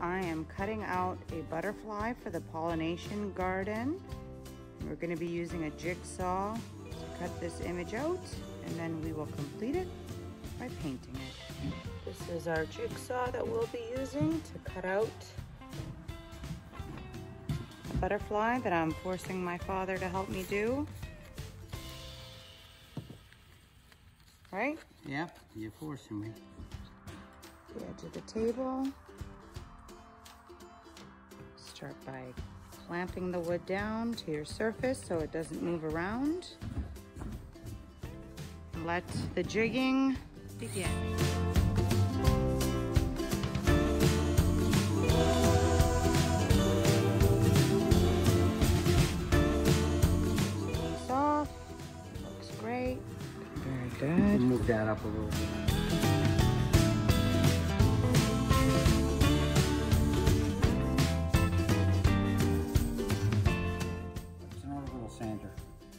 I am cutting out a butterfly for the pollination garden. We're going to be using a jigsaw to cut this image out, and then we will complete it by painting it. This is our jigsaw that we'll be using to cut out a butterfly that I'm forcing my father to help me do. Right? Yep, you're forcing me. The edge of the table. Start by clamping the wood down to your surface so it doesn't move around. Let the jigging begin. It's off. Looks great. Very good. Move that up a little bit.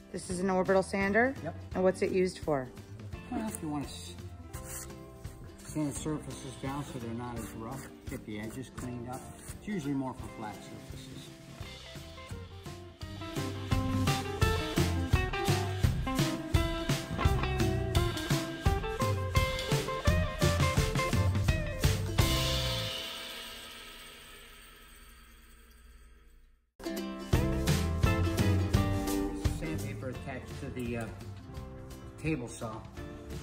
This is an orbital sander? Yep. And what's it used for? Well, if you want to sand surfaces down so they're not as rough, get the edges cleaned up. It's usually more for flat surfaces. Attached to the table saw.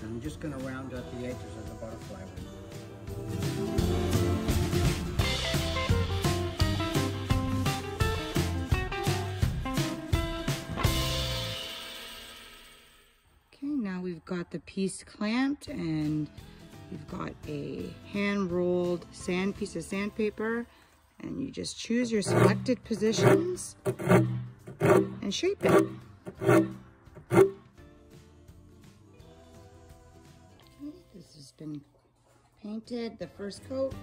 And I'm just going to round up the edges of the butterfly wing. Okay, now we've got the piece clamped and you've got a hand-rolled piece of sandpaper, and you just choose your selected positions and shape it. Okay, this has been painted, the first coat.